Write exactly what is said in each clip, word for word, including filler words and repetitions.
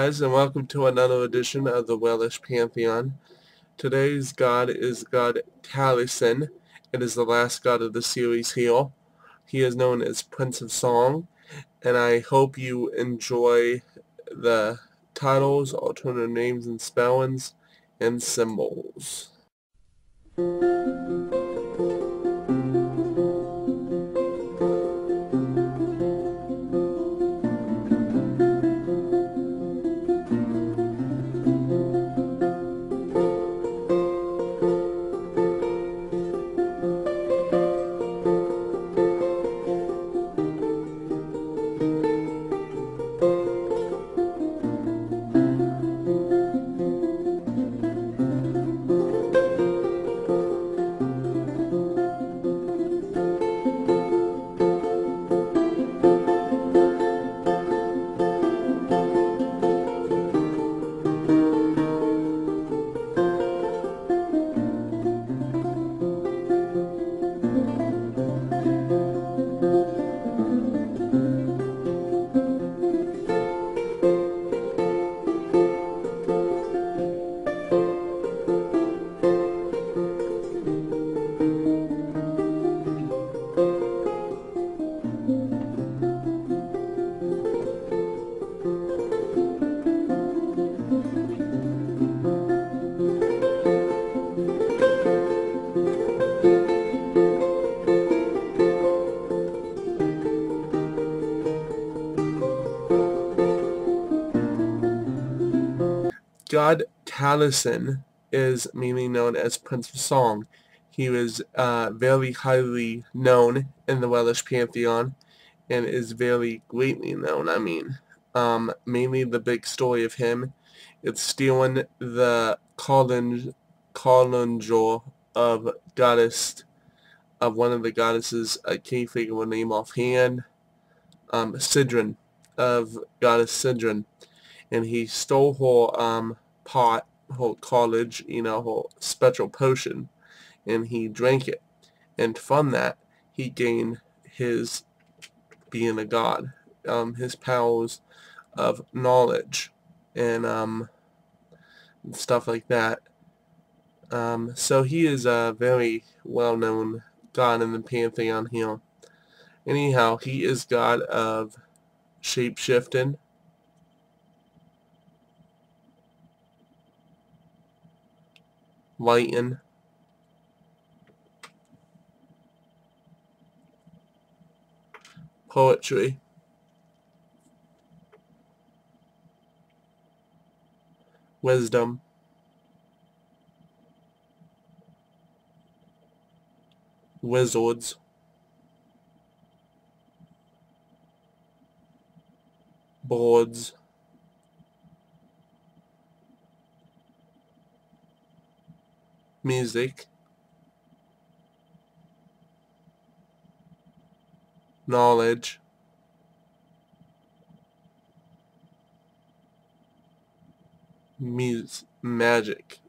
guys, and welcome to another edition of the Welsh Pantheon. Today's god is god Taliesin. It is the last god of the series here. He is known as Prince of Song, and I hope you enjoy the titles, alternative names and spellings, and symbols. God Taliesin is mainly known as Prince of Song. He was uh, very highly known in the Welsh Pantheon, and is very greatly known, I mean. Um, mainly the big story of him, it's stealing the colander of goddess, of one of the goddesses, I can't figure her name offhand, um, Sidron, of goddess Sidron, and he stole her, um, pot, her college, you know, her special potion, and he drank it. And from that, he gained his being a god, um, his powers of knowledge, and, um, stuff like that. Um, so he is a very well-known god in the Pantheon here. Anyhow, he is god of shape-shifting, lighting, poetry, wisdom, wizards, boards, music, knowledge, mus magic,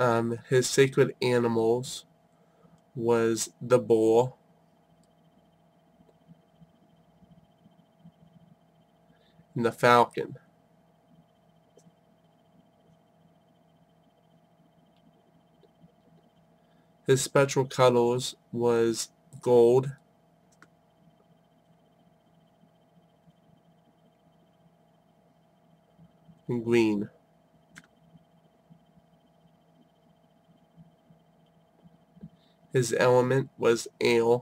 um, his sacred animals was the boar, and the falcon. His special colors was gold, and green. His element was air,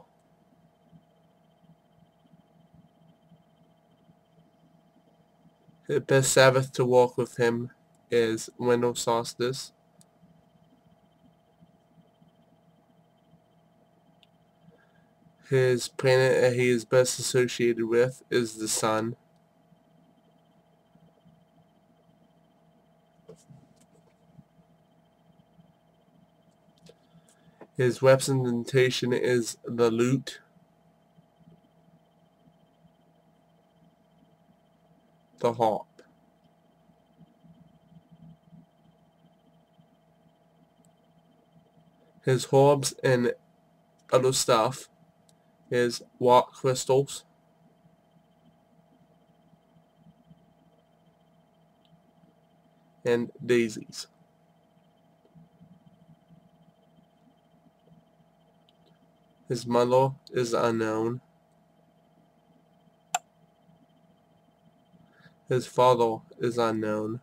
the best Sabbath to walk with him is winter solstice. His planet that he is best associated with is the sun. His representation is the lute, the harp. His orbs and other stuff is rock crystals. And daisies. His mother is unknown. His father is unknown.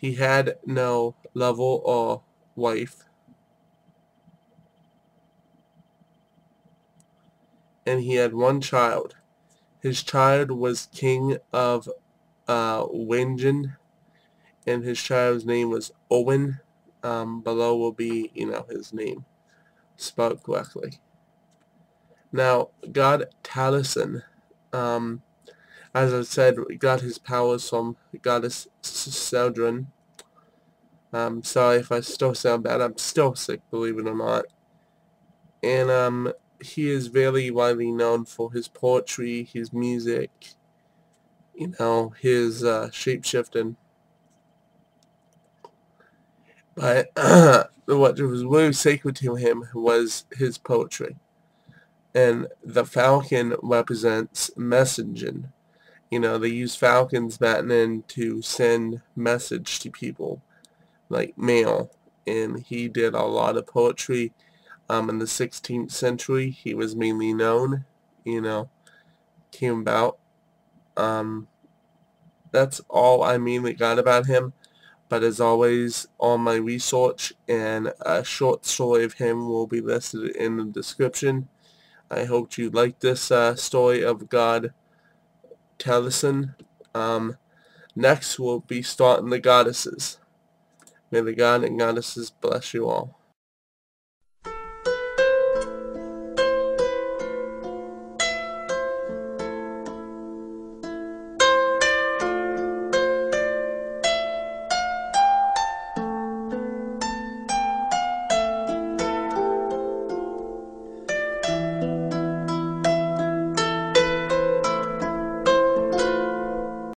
He had no lover or wife. And he had one child. His child was king of uh, Wingen, and his child's name was Owen. Um, below will be, you know, his name spelled correctly. Now, God Taliesin, um, as I said, got his powers from Goddess Sidron. Um, sorry if I still sound bad. I'm still sick, believe it or not. And um. He is very widely known for his poetry, his music, you know, his uh, shape-shifting. But what was really sacred to him was his poetry. And the falcon represents messaging. You know, they use falcons back then to send message to people, like mail. And he did a lot of poetry. Um, in the sixteenth century, he was mainly known, you know, came about. Um, that's all I mainly got about him. But as always, all my research and a short story of him will be listed in the description. I hope you liked this uh, story of God Taliesin. Um, next, we'll be starting the goddesses. May the God and goddesses bless you all.